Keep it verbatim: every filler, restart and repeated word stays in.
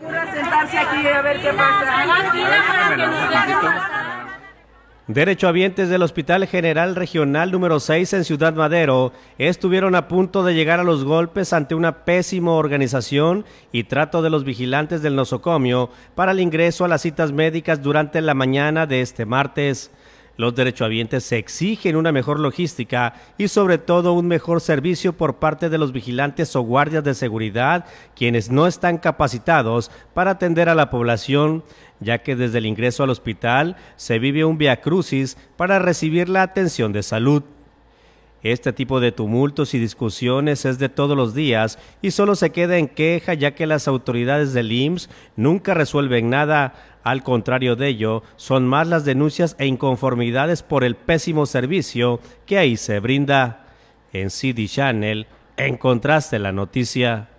Sentarse aquí a ver qué pasa. Derechohabientes del Hospital General Regional número seis en Ciudad Madero estuvieron a punto de llegar a los golpes ante una pésima organización y trato de los vigilantes del nosocomio para el ingreso a las citas médicas durante la mañana de este martes. Los derechohabientes exigen una mejor logística y sobre todo un mejor servicio por parte de los vigilantes o guardias de seguridad, quienes no están capacitados para atender a la población, ya que desde el ingreso al hospital se vive un viacrucis para recibir la atención de salud. Este tipo de tumultos y discusiones es de todos los días y solo se queda en queja, ya que las autoridades del I M S S nunca resuelven nada. Al contrario de ello, son más las denuncias e inconformidades por el pésimo servicio que ahí se brinda. En City Channel, encontraste la noticia.